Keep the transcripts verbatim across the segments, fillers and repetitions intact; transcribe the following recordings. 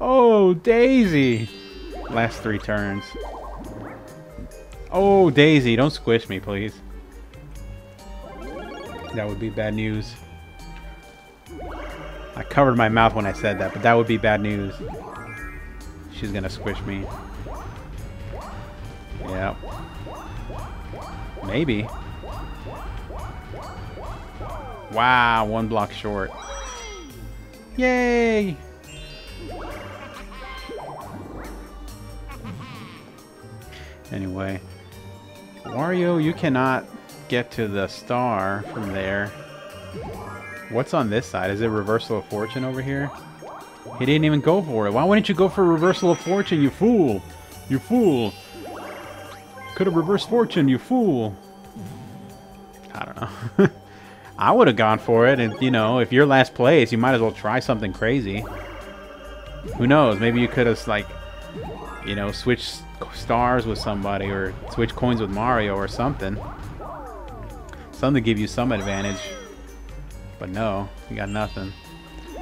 Oh, Daisy! Last three turns. Oh, Daisy, don't squish me, please. That would be bad news. I covered my mouth when I said that, but that would be bad news. She's gonna squish me. Yeah. Maybe. Wow, one block short. Yay! Anyway. Wario, you cannot get to the star from there. What's on this side? Is it Reversal of Fortune over here? He didn't even go for it. Why wouldn't you go for Reversal of Fortune, you fool? You fool. Could have reversed Fortune, you fool. I don't know. I would have gone for it, and you know, if you're last place, you might as well try something crazy. Who knows? Maybe you could have, like, you know, switched stars with somebody, or switch coins with Mario, or something. Something to give you some advantage. But no, you got nothing.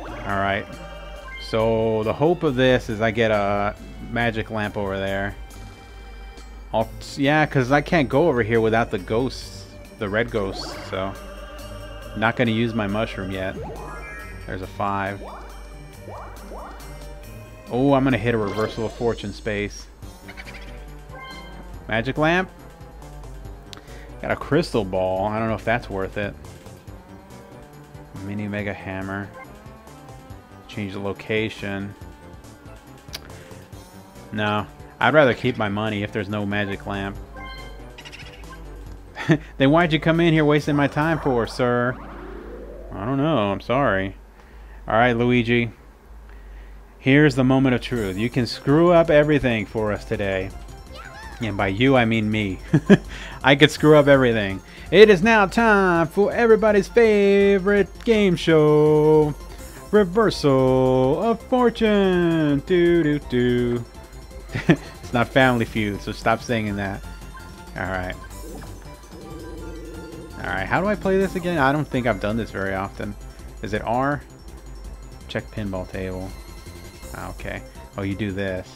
Alright. So, the hope of this is I get a magic lamp over there. I'll, yeah, because I can't go over here without the ghosts, the red ghosts, so... Not going to use my mushroom yet. There's a five. Oh, I'm going to hit a Reversal of Fortune space. Magic lamp. Got a crystal ball. I don't know if that's worth it. Mini Mega Hammer. Change the location. No. I'd rather keep my money if there's no magic lamp. Then why'd you come in here wasting my time for, sir? I don't know. I'm sorry. Alright, Luigi. Here's the moment of truth. You can screw up everything for us today. And by you, I mean me. I could screw up everything. It is now time for everybody's favorite game show. Reversal of Fortune. Do-do-do. It's not Family Feud, so stop singing that. Alright. Alright, how do I play this again? I don't think I've done this very often. Is it R? Check pinball table. Okay. Oh, you do this.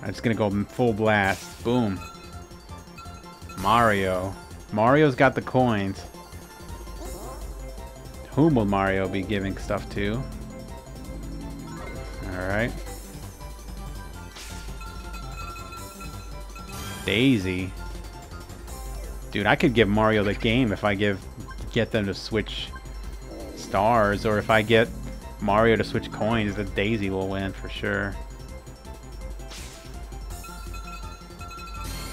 I'm just going to go full blast. Boom. Mario. Mario's got the coins. Whom will Mario be giving stuff to? Alright. Daisy. Dude, I could give Mario the game if I give get them to switch stars, or if I get Mario to switch coins, the Daisy will win for sure.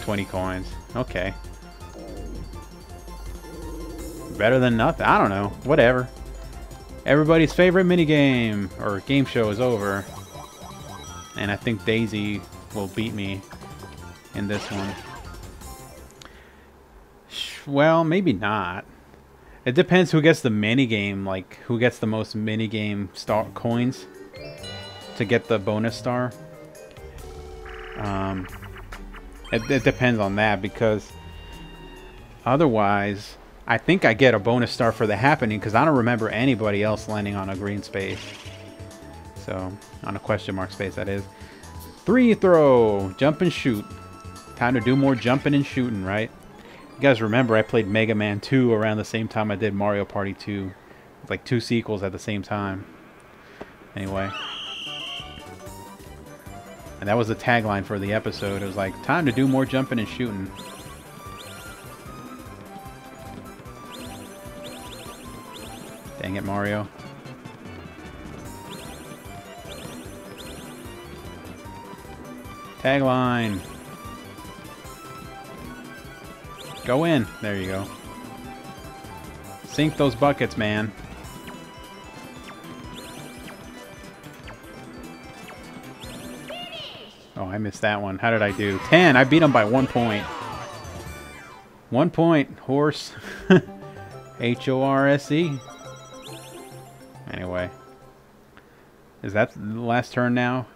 twenty coins. Okay. Better than nothing. I don't know. Whatever. Everybody's favorite minigame or game show is over. And I think Daisy will beat me in this one. Well, maybe not. It depends who gets the minigame, like who gets the most minigame star coins to get the bonus star. Um, it, it depends on that, because otherwise, I think I get a bonus star for the happening because I don't remember anybody else landing on a green space. So, on a question mark space, that is. Three throw, jump and shoot. Time to do more jumping and shooting, right? You guys remember I played Mega Man two around the same time I did Mario Party two. It's like two sequels at the same time. Anyway. And that was the tagline for the episode. It was like, time to do more jumping and shooting. Dang it, Mario. Tagline. Go in. There you go. Sink those buckets, man. Oh, I missed that one. How did I do? ten. I beat him by one point. One point, horse. H O R S E. Anyway. Is that the last turn now?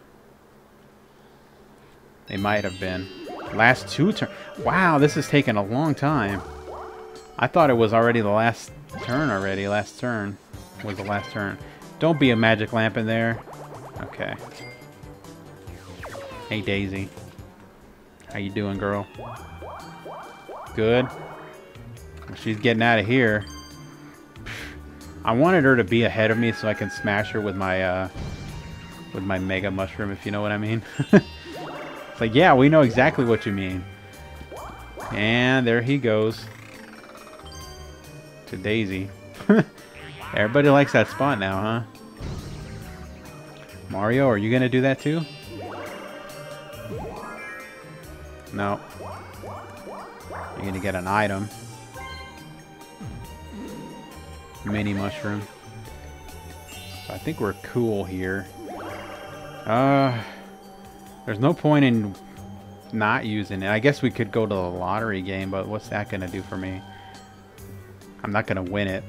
It might have been. Last two turns. Wow, this is taking a long time. I thought it was already the last turn already. Last turn was the last turn. Don't be a magic lamp in there. Okay. Hey, Daisy. How you doing, girl? Good. She's getting out of here. I wanted her to be ahead of me so I can smash her with my, uh... with my Mega Mushroom, if you know what I mean. It's like, yeah, we know exactly what you mean. And there he goes. To Daisy. Everybody likes that spot now, huh? Mario, are you gonna do that too? No. You're gonna get an item. Mini mushroom. So I think we're cool here. Uh, there's no point in not using it. I guess we could go to the lottery game, but what's that gonna do for me? I'm not gonna win it.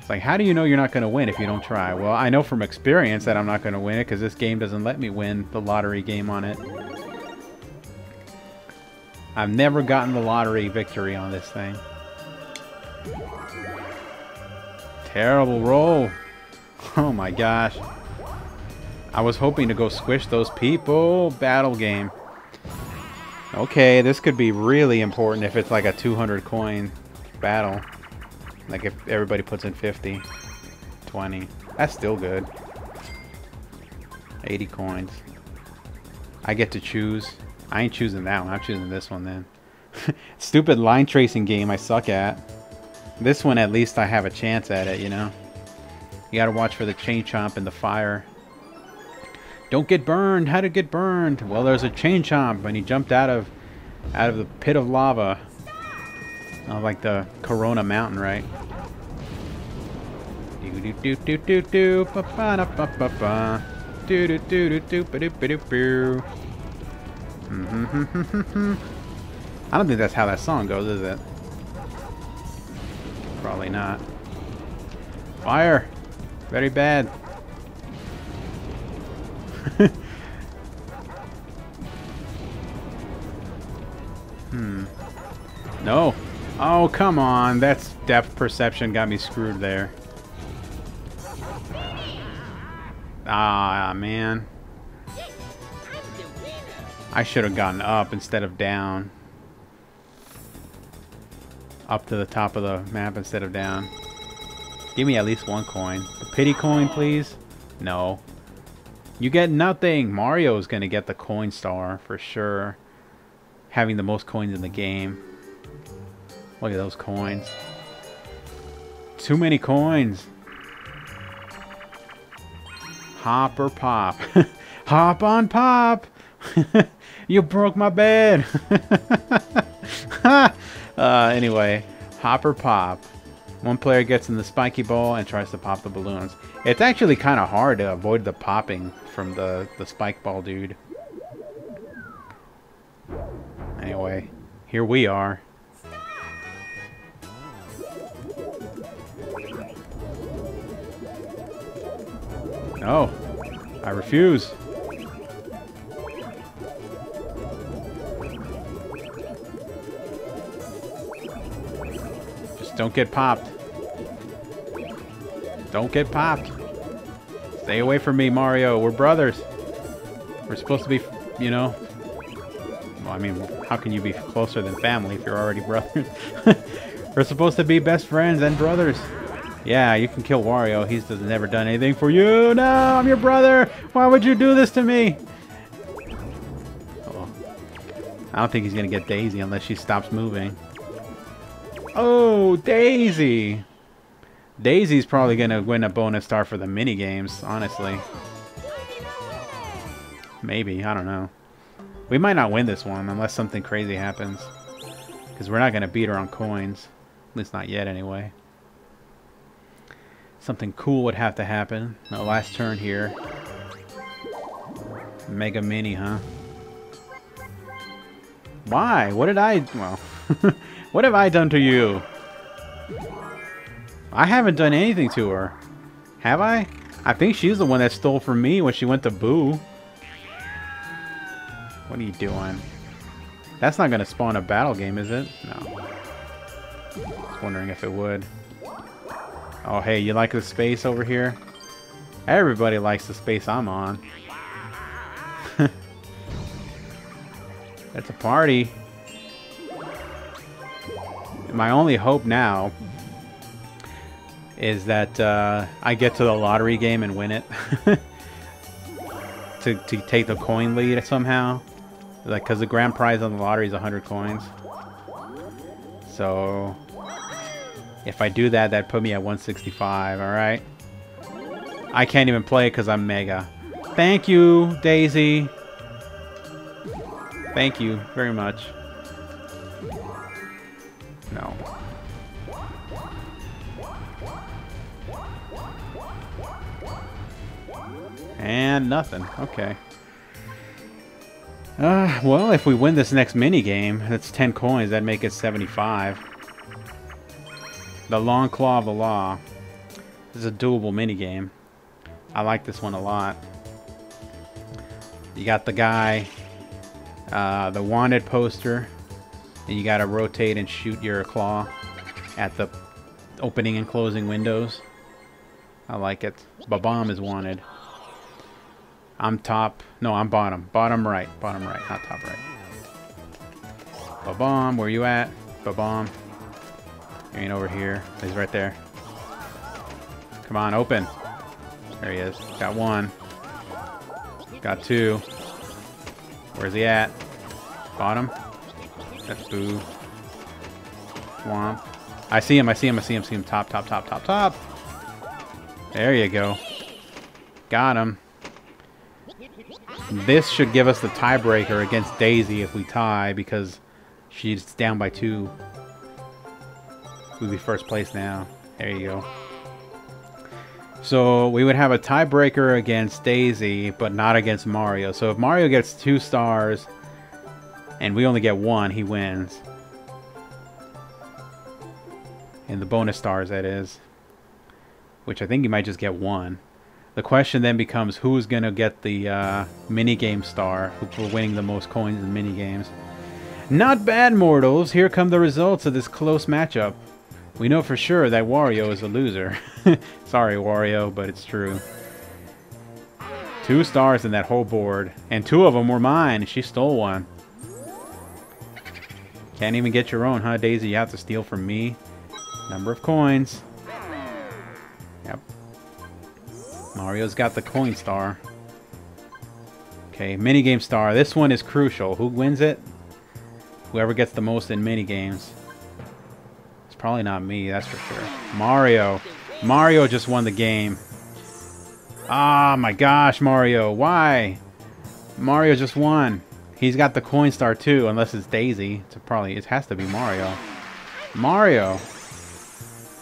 It's like, how do you know you're not going to win if you don't try? Well, I know from experience that I'm not going to win it because this game doesn't let me win the lottery game on it. I've never gotten the lottery victory on this thing. Terrible roll. Oh my gosh. I was hoping to go squish those people. Battle game. Okay, this could be really important if it's like a two hundred coin battle. Like if everybody puts in fifty, twenty, that's still good. eighty coins. I get to choose. I ain't choosing that one. I'm choosing this one then. Stupid line tracing game I suck at. This one at least I have a chance at it, you know. You gotta watch for the chain chomp and the fire. Don't get burned. How to get burned? Well, there's a chain chomp and he jumped out of out of the pit of lava. Oh, like the Corona Mountain, right? I don't think that's how that song goes, is it? Probably not. Fire! Very bad. Hmm. No! Oh, come on. That's depth perception got me screwed there. Ah, man. I should have gotten up instead of down. Up to the top of the map instead of down. Give me at least one coin. The pity coin, please. No. You get nothing. Mario's going to get the coin star for sure. Having the most coins in the game. Look at those coins. Too many coins. Hop or pop. Hop on pop. You broke my bed. uh, anyway, hop or pop. One player gets in the spiky ball and tries to pop the balloons. It's actually kind of hard to avoid the popping from the, the spike ball dude. Anyway, here we are. No, I refuse. Just don't get popped. Don't get popped. Stay away from me, Mario. We're brothers. We're supposed to be, you know. Well, I mean, how can you be closer than family if you're already brothers? We're supposed to be best friends and brothers. Yeah, you can kill Wario. He's never done anything for you. No, I'm your brother. Why would you do this to me? Oh. I don't think he's going to get Daisy unless she stops moving. Oh, Daisy. Daisy's probably going to win a bonus star for the minigames, honestly. Maybe. I don't know. We might not win this one unless something crazy happens. Because we're not going to beat her on coins. At least not yet, anyway. Something cool would have to happen. The last turn here. Mega Mini, huh? Why? What did I... Well, what have I done to you? I haven't done anything to her. Have I? I think she's the one that stole from me when she went to Boo. What are you doing? That's not going to spawn a battle game, is it? No. I was wondering if it would. Oh, hey, you like the space over here? Everybody likes the space I'm on. That's a party. My only hope now is that uh, I get to the lottery game and win it. to, to take the coin lead somehow. Like, because the grand prize on the lottery is one hundred coins. So if I do that, that'd put me at one sixty-five, alright? I can't even play it because I'm mega. Thank you, Daisy. Thank you very much. No. And nothing. Okay. Uh, well, if we win this next minigame, that's ten coins. That'd make it seventy-five. The Long Claw of the Law. This is a doable minigame. I like this one a lot. You got the guy, uh, the wanted poster, and you got to rotate and shoot your claw at the opening and closing windows. I like it. Bob-omb is wanted. I'm top. No, I'm bottom. Bottom right. Bottom right. Not top right. Bob-omb, where you at? Bob-omb. He ain't over here. He's right there. Come on, open. There he is. Got one. Got two. Where's he at? Bottom? That's boo. Womp. I see him. I see him. I see him. See him. Top, top, top, top, top. There you go. Got him. This should give us the tiebreaker against Daisy if we tie, because she's down by two. We'd be first place now. There you go. So we would have a tiebreaker against Daisy, but not against Mario. So if Mario gets two stars and we only get one, he wins. And the bonus stars, that is. Which I think he might just get one. The question then becomes who's going to get the uh, minigame star for winning the most coins in minigames. Not bad, mortals. Here come the results of this close matchup. We know for sure that Wario is a loser. Sorry, Wario, but it's true. Two stars in that whole board. And two of them were mine. She stole one. Can't even get your own, huh, Daisy? You have to steal from me. Number of coins. Yep. Mario's got the coin star. Okay, minigame star. This one is crucial. Who wins it? Whoever gets the most in minigames. It's probably not me, that's for sure. Mario. Mario just won the game. Ah, my gosh, Mario. Why? Mario just won. He's got the coin star too, unless it's Daisy. It's probably, it has to be Mario. Mario.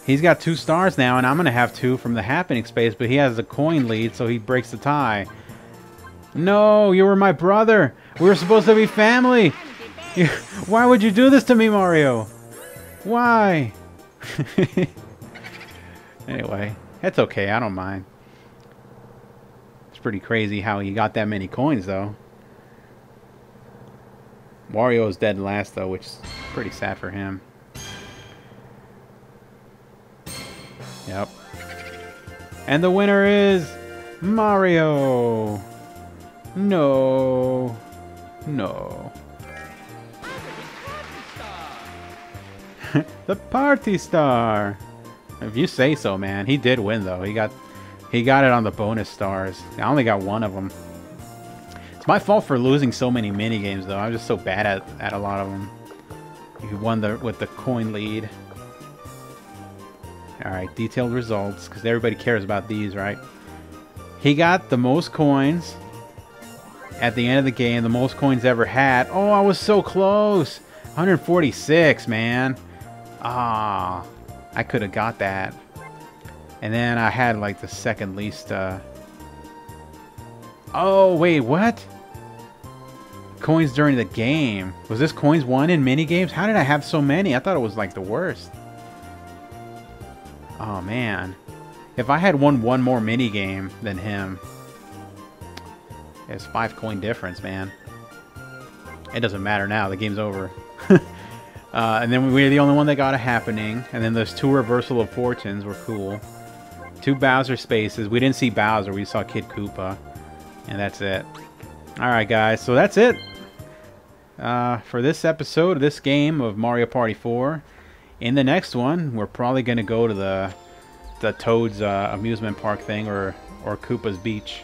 He's got two stars now, and I'm going to have two from the happening space, but he has a coin lead, so he breaks the tie. No, you were my brother. We were supposed to be family. You, why would you do this to me, Mario? Why? Anyway, that's okay. I don't mind. It's pretty crazy how he got that many coins, though. Wario's dead last, though, which is pretty sad for him. Yep. And the winner is Mario. No. No. The party star. If you say so, man. He did win, though. He got he got it on the bonus stars. I only got one of them. It's my fault for losing so many minigames, though. I'm just so bad at, at a lot of them. You won the, with the coin lead. Alright, detailed results, because everybody cares about these, right? He got the most coins at the end of the game, the most coins ever had. Oh, I was so close! one hundred forty-six, man. Ah, I could have got that. And then I had, like, the second least, uh... Oh, wait, what? Coins during the game. Was this coins won in minigames? How did I have so many? I thought it was, like, the worst. Oh, man. If I had won one more minigame than him, it's five coin difference, man. It doesn't matter now. The game's over. Uh, and then we were the only one that got a happening. And then those two reversal of fortunes were cool. Two Bowser spaces. We didn't see Bowser. We saw Kid Koopa. And that's it. Alright, guys. So that's it. Uh, for this episode, this game of Mario Party four. In the next one, we're probably going to go to the the Toad's uh, amusement park thing or, or Koopa's Beach.